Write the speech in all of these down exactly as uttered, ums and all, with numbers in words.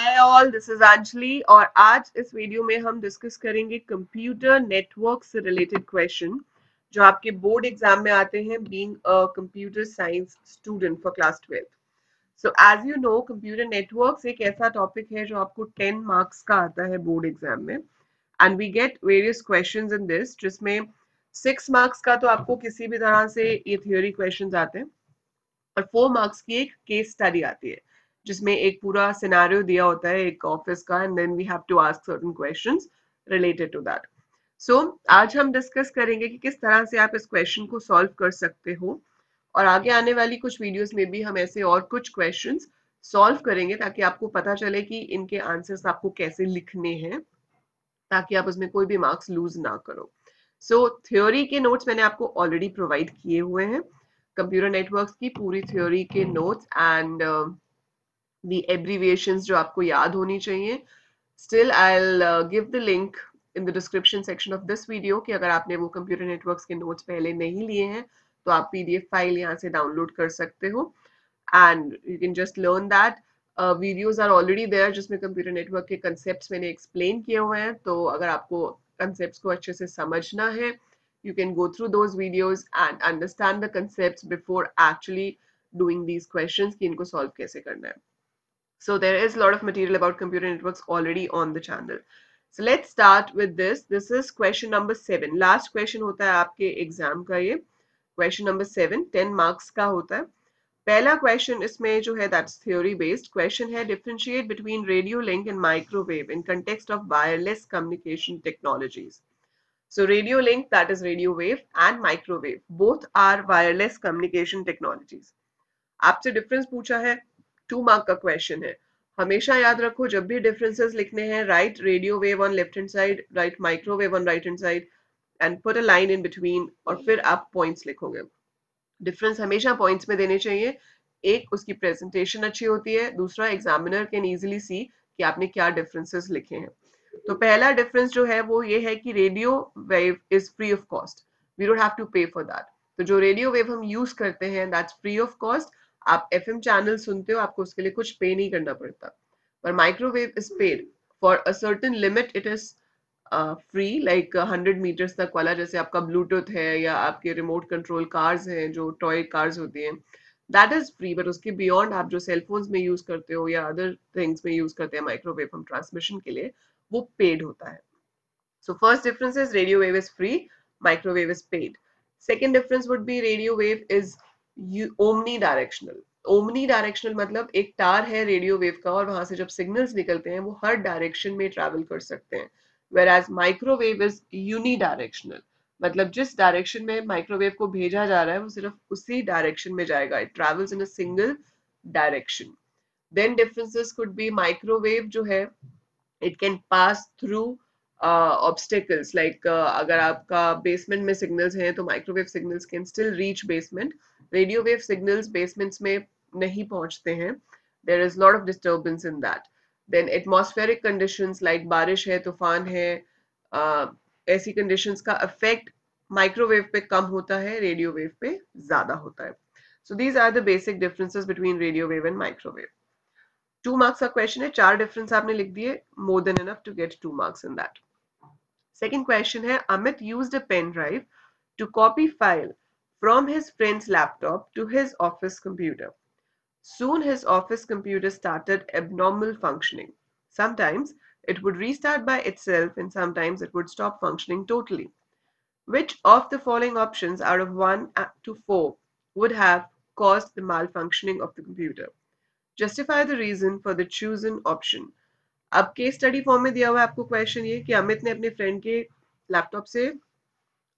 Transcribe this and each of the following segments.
Hi all, this is Anjali और आज इस वीडियो में हम डिस्कस करेंगे कंप्यूटर नेटवर्क से रिलेटेड क्वेश्चन जो आपके बोर्ड एग्जाम में आते हैं being a computer science student for class twelfth. So as you know computer networks एक ऐसा टॉपिक है जो आपको टेन मार्क्स का आता है बोर्ड एग्जाम में and we get various question in this जिसमें सिक्स मार्क्स का तो आपको किसी भी तरह से ये थियोरी क्वेश्चन आते हैं और फोर मार्क्स की एक केस स्टडी आती है जिसमें एक पूरा सिनेरियो दिया होता है एक ऑफिस का and then we have to ask certain questions related to that. So आज हम डिस्कस करेंगे कि किस तरह से आप इस क्वेश्चन को सॉल्व कर सकते हो और आगे आने वाली कुछ वीडियोस में भी हम ऐसे और कुछ क्वेश्चंस सॉल्व करेंगे ताकि आपको पता चले कि इनके आंसर्स आपको कैसे लिखने हैं ताकि आप उसमें कोई भी मार्क्स लूज ना करो. सो थ्योरी के नोट्स मैंने आपको ऑलरेडी प्रोवाइड किए हुए हैं कंप्यूटर नेटवर्क्स की पूरी थ्योरी के नोट्स एंड the abbreviations जो आपको याद होनी चाहिए. Still, I'll uh, give the link in the description section of this video कि अगर आपने वो computer networks के notes पहले नहीं लिए हैं तो आप P D F file यहाँ से download कर सकते हो and you can just learn that. Uh, videos are already there जिसमें computer network के concepts मैंने explain किए हुए हैं तो अगर आपको concepts को अच्छे से समझना है you can go through those videos and understand the concepts before actually doing these questions कि इनको solve कैसे करना है. So there is a lot of material about computer networks already on the channel. So let's start with this. This is question number seven. Last question होता है आपके exam का ये. Question number seven, ten marks का होता है. पहला question इसमें जो है that's theory based. Question है differentiate between radio link and microwave in context of wireless communication technologies. So radio link, that is radio wave, and microwave, both are wireless communication technologies. आपसे difference पूछा है. To mark का question है. हमेशा याद रखो जब भी डिफरेंसेस लिखने हैं right radio wave on left hand side, right microwave on right hand side and put a line in between और फिर आप पॉइंट्स लिखोगे. डिफरेंस हमेशा पॉइंट्स में देने चाहिए. एक उसकी प्रेजेंटेशन अच्छी होती है, दूसरा एग्जामिनर कैन इजिली सी कि आपने क्या डिफरेंसेस लिखे हैं. तो पहला डिफरेंस जो है वो ये है कि radio wave is free of cost, we don't have to pay for that. तो जो रेडियो वेव हम यूज करते हैं दैट्स फ्री ऑफ कॉस्ट. आप एफएम चैनल सुनते हो, आपको उसके लिए कुछ पे नहीं करना पड़ता. पर microwave is paid for a certain limit, it is free like hundred metres तक वाला, जैसे आपका ब्लूटूथ है या आपके रिमोट कंट्रोल कार्स हैं जो टॉय कार्स होती हैं दैट इज फ्री. बट उसके बियॉन्ड आप जो सेलफोन्स में यूज करते हो या अदर थिंग्स में यूज करते हैं माइक्रोवेव हम ट्रांसमिशन के लिए, वो पेड होता है. So first difference is radio wave is free, microwave is paid. Second difference would be radio wave is omni directional. Omni directional मतलब एक तार है रेडियो वेव का और वहां से जब सिग्नल्स निकलते हैं वो हर डायरेक्शन में ट्रैवल कर सकते हैं. Whereas microwave is uni directional, मतलब जिस डायरेक्शन में माइक्रोवेव को भेजा जा रहा है वो सिर्फ उसी डायरेक्शन में जाएगा, it travels in a single direction. Then differences could be microwave जो है it can pass through obstacles, like अगर आपका बेसमेंट में सिग्नल्स हैं तो microwave signals can still reach basement. Radio wave signals basements में नहीं पहुंचते हैं, there is lot of disturbance in that. Then atmospheric conditions like बारिश है, तूफान है, uh, ऐसी कंडीशंस का इफेक्ट माइक्रोवेव पे कम होता है, रेडियो वेव पे ज्यादा होता है. So these are the basic differences between radio wave and microwave. Two marks का क्वेश्चन है, चार डिफरेंस आपने लिख दिए, more than enough to get two marks in that. Second question है Amit used a pen drive to copy file from his friend's laptop to his office computer. Soon his office computer started abnormal functioning. Sometimes it would restart by itself and sometimes it would stop functioning totally. Which of the following options out of one to four would have caused the malfunctioning of the computer? Justify the reason for the chosen option. Ab case study form mein diya hua hai aapko question ye ki Amit ne apne friend ke laptop se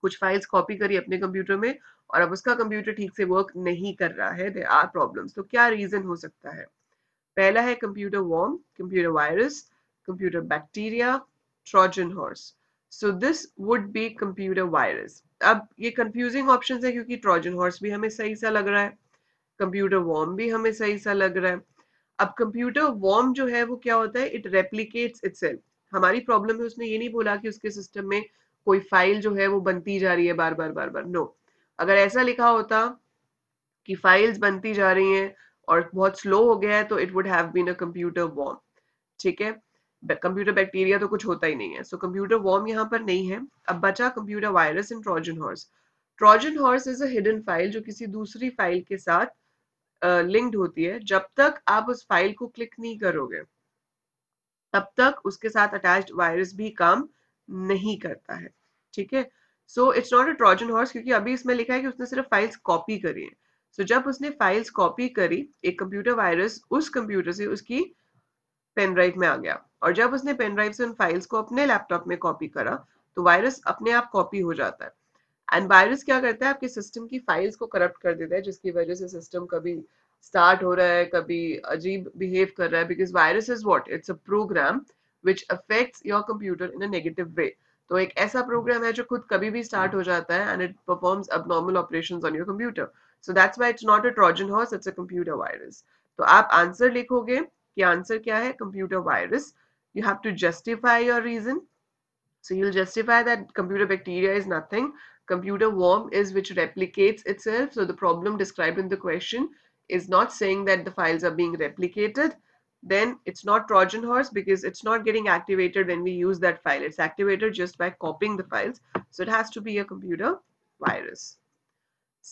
कुछ files copy करी अपने computer में और अब उसका computer ठीक से work नहीं कर रहा है, देयर आर प्रॉब्लम्स. तो क्या रीजन हो सकता है? पहला है computer worm, computer virus, computer bacteria, Trojan horse. So this would be computer virus. अब ये कंफ्यूजिंग ऑप्शंस है क्योंकि ट्रोजन हॉर्स भी हमें सही सा लग रहा है, कंप्यूटर वॉर्म भी हमें सही सा लग रहा है. अब कंप्यूटर वॉर्म जो है वो क्या होता है, इट रेप्लीकेट्स इटसेल्फ. हमारी प्रॉब्लम है उसने ये नहीं बोला कि उसके सिस्टम में कोई फाइल जो है वो बनती जा रही है बार बार बार बार नो no. अगर ऐसा लिखा होता कि फाइल्स बनती जा रही हैं और बहुत स्लो हो गया है तो it would have been a computer worm. ठीक है, कंप्यूटर बैक्टीरिया तो कुछ होता ही नहीं है. सो कंप्यूटर वॉर्म यहाँ पर नहीं है. अब बचा computer virus and Trojan horse. Trojan horse is a hidden file जो किसी दूसरी फाइल के साथ लिंक्ड uh, होती है. जब तक आप उस फाइल को क्लिक नहीं करोगे तब तक उसके साथ अटैच्ड वायरस भी काम नहीं करता है. ठीक है, so it's not a Trojan horse क्योंकि अभी इसमें लिखा है कि उसने सिर्फ फाइल्स कॉपी करी है. सो so, जब उसने फाइल्स कॉपी करी एक कंप्यूटर वायरस उस कंप्यूटर से उसकी पेन ड्राइव में आ गया और जब उसने पेन ड्राइव से उन फाइल्स को अपने लैपटॉप में कॉपी करा तो वायरस अपने आप कॉपी हो जाता है. एंड वायरस क्या करता है, आपके सिस्टम की फाइल्स को करप्ट कर देता है जिसकी वजह से सिस्टम कभी स्टार्ट हो रहा है, कभी अजीब बिहेव कर रहा है. Because virus is what, it's a program which affects your computer in a negative way. तो एक ऐसा प्रोग्राम है जो खुद कभी भी स्टार्ट हो जाता है and it performs abnormal operations on your computer. So that's why it's not a Trojan horse, it's a computer virus. तो आप आंसर लिखोगे कि आंसर क्या है, computer virus. You have to justify your reason. So you will justify that computer bacteria is nothing. Computer worm is which replicates itself. So the problem described in the question is not saying that the files are being replicated. Then it's not Trojan horse because it's not getting activated when we use that file. It's activated just by copying the files. So it has to be a computer virus.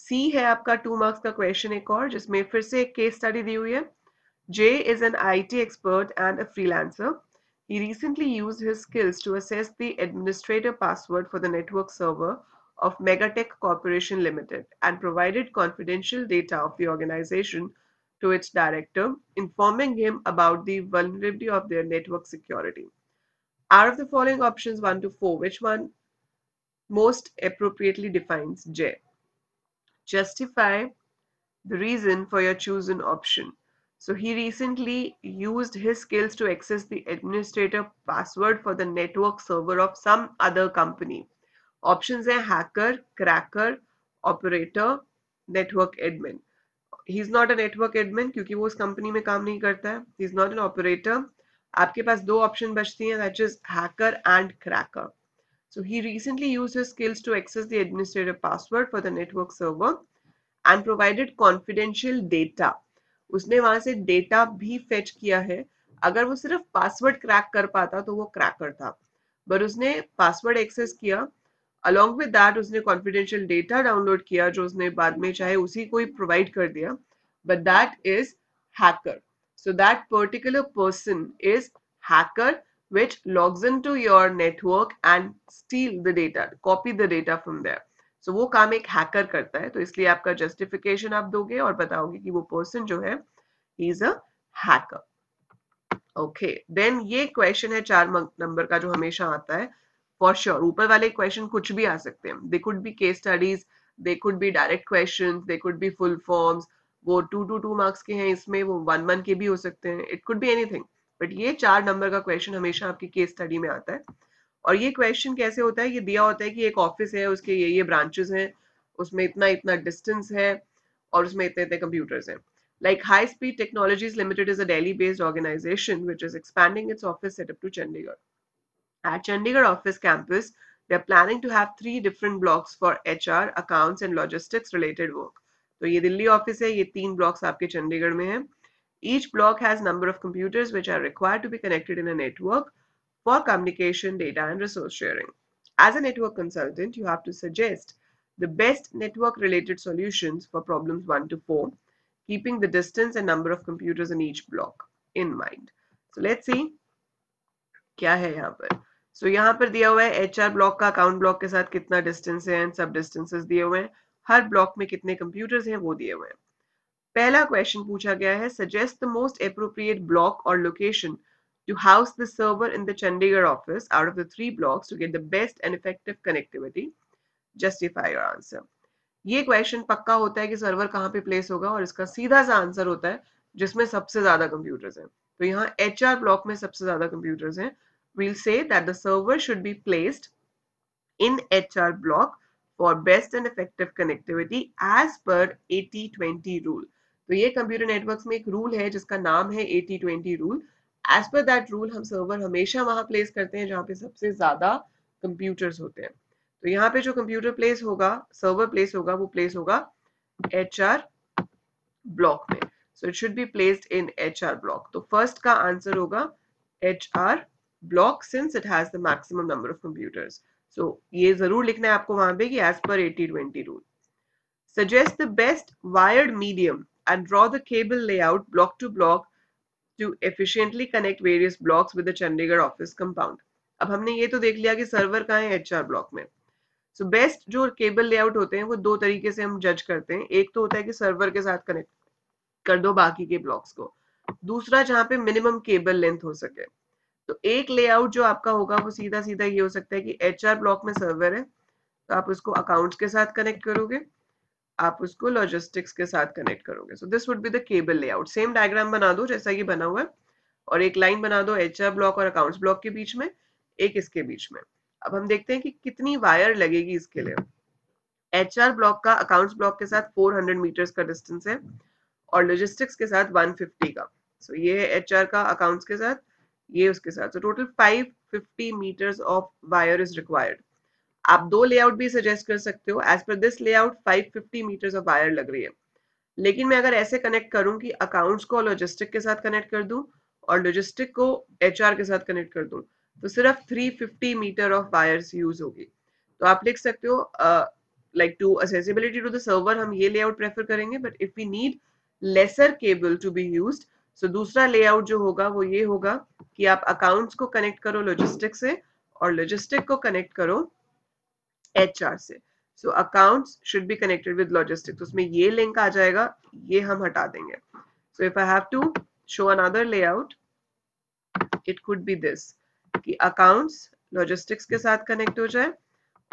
C है आपका two marks का question एक और जिसमें फिर से एक case study दी हुई है. J is an I T expert and a freelancer. He recently used his skills to assess the administrator password for the network server of Megatech Corporation Limited and provided confidential data of the organization to its director, informing him about the vulnerability of their network security. Out of the following options one to four, which one most appropriately defines J? Justify the reason for your chosen option. So he recently used his skills to access the administrator password for the network server of some other company. Options are hacker, cracker, operator, network admin. He is not a network admin क्योंकि वो उस company में काम नहीं करता है. He is not an operator. आपके पास दो ऑप्शन बचती हैं, that is hacker and cracker. So he recently used his skills to access the administrator password for the network server and provided confidential data. उसने वहाँ से डेटा भी fetch किया है. अगर वो सिर्फ पासवर्ड क्रैक कर पाता तो वो क्रैकर था, बट उसने पासवर्ड एक्सेस किया. Along with that, उसने confidential data download किया जो उसने बाद में चाहे उसी को ही provide कर दिया. But that is hacker. So that particular person is hacker, which logs into your network and steal the data, copy the data from there. So वो काम एक hacker करता है. तो इसलिए आपका justification आप दोगे और बताओगे कि वो person जो है, he is a hacker. Okay. Then ये question है चार नंबर का जो हमेशा आता है. For sure, ऊपर वाले क्वेश्चन कुछ भी आ सकते हैं. They could be case studies, they could be direct questions, they could be full forms. वो two to two marks के हैं इसमें, वो one one के भी हो सकते हैं. It could be anything. But ये चार नंबर का क्वेश्चन हमेशा आपकी केस स्टडी में आता है. और ये क्वेश्चन कैसे होता है, ये दिया होता है कि एक ऑफिस है, उसके ये ये ब्रांचेस हैं, उसमें इतना इतना डिस्टेंस है और उसमें इतने इतने कंप्यूटर्स हैं. Like High Speed Technologies Limited is a Delhi-based organization which is expanding its office setup to Chandigarh. At Chandigarh office campus, they are planning to have three different blocks for H R, accounts and logistics related work. So, ये Delhi office है, ये तीन blocks आपके चंडीगढ़ में हैं. Each block has number of computers which are required to be connected in a network for communication, data and resource sharing. As a network consultant, you have to suggest the best network related solutions for problems one to four, keeping the distance and number of computers in each block in mind. So, let's see क्या है यहाँ पर. सो so, यहाँ पर दिया हुआ है HR block का अकाउंट ब्लॉक के साथ कितना डिस्टेंस है एंड सब डिस्टेंसेस दिए हुए हैं. हर ब्लॉक में कितने कंप्यूटर्स हैं वो दिए हुए हैं. पहला क्वेश्चन पूछा गया है, suggest the most appropriate block और location to house the server in the Chandigarh office out of the three blocks to get the best and effective connectivity. Justify your answer. ये क्वेश्चन पक्का होता है कि सर्वर कहाँ पे प्लेस होगा और इसका सीधा सा आंसर होता है जिसमें सबसे ज्यादा कंप्यूटर्स हैं. तो यहाँ एचआर ब्लॉक में सबसे ज्यादा कंप्यूटर्स हैं. We'll say that the server should be placed in H R block for best and effective connectivity as per eighty twenty rule. तो ये कंप्यूटर नेटवर्क्स में एक रूल है जिसका नाम है eighty twenty rule. As per that rule, हम server हमेशा वहाँ प्लेस करते हैं जहाँ पे सबसे ज्यादा कंप्यूटर्स होते हैं. तो यहाँ पे जो कंप्यूटर प्लेस होगा, सर्वर प्लेस होगा, वो प्लेस होगा H R ब्लॉक में. So it should be placed in H R block. तो फर्स्ट का आंसर होगा H R block since it has the maximum number of computers. So ये जरूर लिखना है आपको वहाँ पे कि as per eighty twenty rule. Suggest the best wired medium and draw the cable layout block to block to efficiently connect various blocks with the Chandigarh office compound. अब हमने ये तो देख लिया कि सर्वर कहाँ है H R ब्लॉक में. So best जो केबल लेआउट होते हैं वो दो तरीके से हम जज करते हैं. एक तो होता है कि सर्वर के साथ कनेक्ट कर दो बाकी के ब्लॉक्स को, दूसरा जहाँ पे मिनिमम केबल लेंथ हो सके. तो एक लेआउट जो आपका होगा वो सीधा सीधा ये हो सकता है कि H R ब्लॉक में सर्वर है तो आप उसको अकाउंट्स के साथ कनेक्ट करोगे, आप उसको लॉजिस्टिक्स के साथ कनेक्ट करोगे. So this would be the cable layout. Same diagram बना दो जैसा ये बना हुआ है और एक लाइन बना दो H R ब्लॉक और अकाउंट्स ब्लॉक के बीच में, एक इसके बीच में. अब हम देखते हैं कि कितनी वायर लगेगी इसके लिए. H R ब्लॉक का अकाउंट्स ब्लॉक के साथ four hundred मीटर्स का डिस्टेंस है और लॉजिस्टिक्स के साथ one fifty का. सो so ये है H R का अकाउंट्स के साथ, ये उसके साथ. So total five hundred fifty metres of wire is required. आप दो लेआउट भी सजेस्ट कर सकते हो. As per this layout five hundred fifty metres of wire लग रही है, लेकिन मैं अगर ऐसे कनेक्ट करूं कि अकाउंट्स को लॉजिस्टिक के साथ कनेक्ट कर दूं और लॉजिस्टिक को H R के साथ कनेक्ट कर दूं तो सिर्फ three hundred fifty metre of wires use होगी. तो आप लिख सकते हो like to accessibility to the server हम ये लेआउट प्रेफर करेंगे, but if we need lesser cable to be used so दूसरा लेआउट जो होगा वो ये होगा कि आप अकाउंट्स को कनेक्ट करो लॉजिस्टिक्स से और लॉजिस्टिक को कनेक्ट करो H R से. So accounts should be connected with logistics. उसमें ये लिंक आ जाएगा, ये हम हटा देंगे. So if I have to show another layout it could be this कि अकाउंट्स लॉजिस्टिक्स के साथ कनेक्ट हो जाए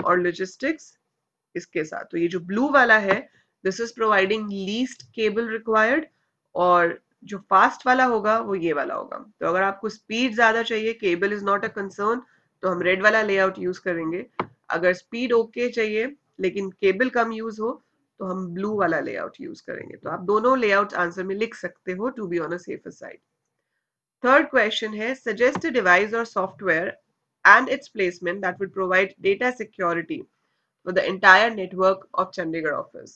और लॉजिस्टिक्स इसके साथ. तो ये जो ब्लू वाला है this is providing least cable required और जो फास्ट वाला होगा वो ये वाला होगा. तो अगर आपको स्पीड ज्यादा चाहिए, cable is not a concern, तो हम रेड वाला लेआउट यूज करेंगे. अगर स्पीड ओके okay चाहिए लेकिन केबल कम यूज हो तो हम ब्लू वाला लेआउट यूज करेंगे. तो आप दोनों लेआउट आंसर में लिख सकते हो to be on a safer side. Third question है suggest a device or software and its placement that would provide data security for the entire network of Chandigarh office.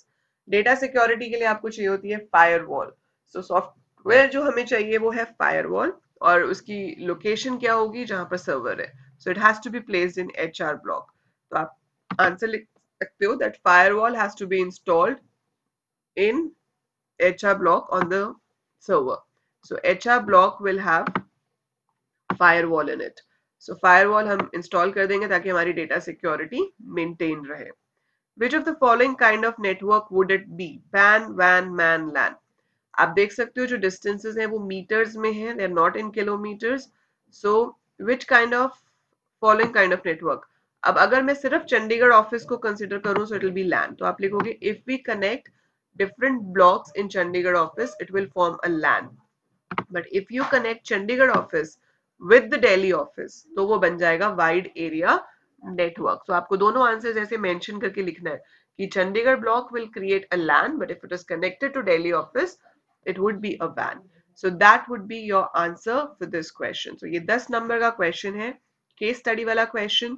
Data security के लिए आपको चाहिए होती है firewall. So software जो हमें चाहिए वो है firewall और उसकी location क्या होगी जहाँ पर server है. So it has to be placed in H R block. तो आप answer लिख सकते हो that firewall has to be installed in H R block on the server. So H R block will have firewall in it. So firewall हम install कर देंगे ताकि हमारी data security maintain रहे. Which of the following kind of network would it be? P A N, W A N, M A N, L A N. आप देख सकते हो जो distances हैं वो meters में हैं, they are not in kilometers. So which kind of following kind of network? अब अगर मैं सिर्फ Chandigarh office को consider करूँ so it will be L A N. तो आप लिखोगे if we connect different blocks in Chandigarh office, it will form a L A N. But if you connect Chandigarh office with the Delhi office, तो वो बन जाएगा wide area network. So आपको दोनों answers ऐसे mention करके लिखना है कि Chandigarh block will create a L A N, but if it is connected to Delhi office, it would be a W A N. So that would be your answer for this question. So ये ten number का question है, case study वाला question,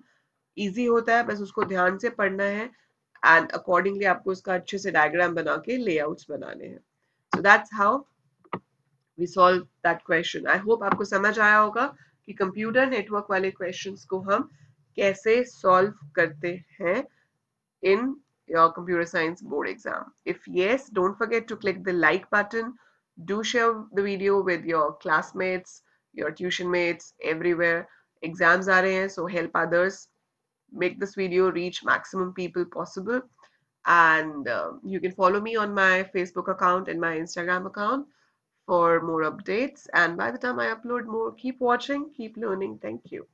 easy होता है, बस उसको ध्यान से पढ़ना है and accordingly आपको उसका अच्छे से diagram बना के layouts बनाने हैं. So that's how we solve that question. I hope आपको समझ आया होगा कि computer network वाले questions को हम कैसे solve करते हैं in your computer science board exam. If yes, don't forget to click the like button. Do share the video with your classmates, your tuition mates, everywhere. Exams आ रहे हैं, so help others. Make this video reach maximum people possible. And uh, you can follow me on my Facebook account and my Instagram account for more updates, and by the time I upload more, keep watching, keep learning. Thank you.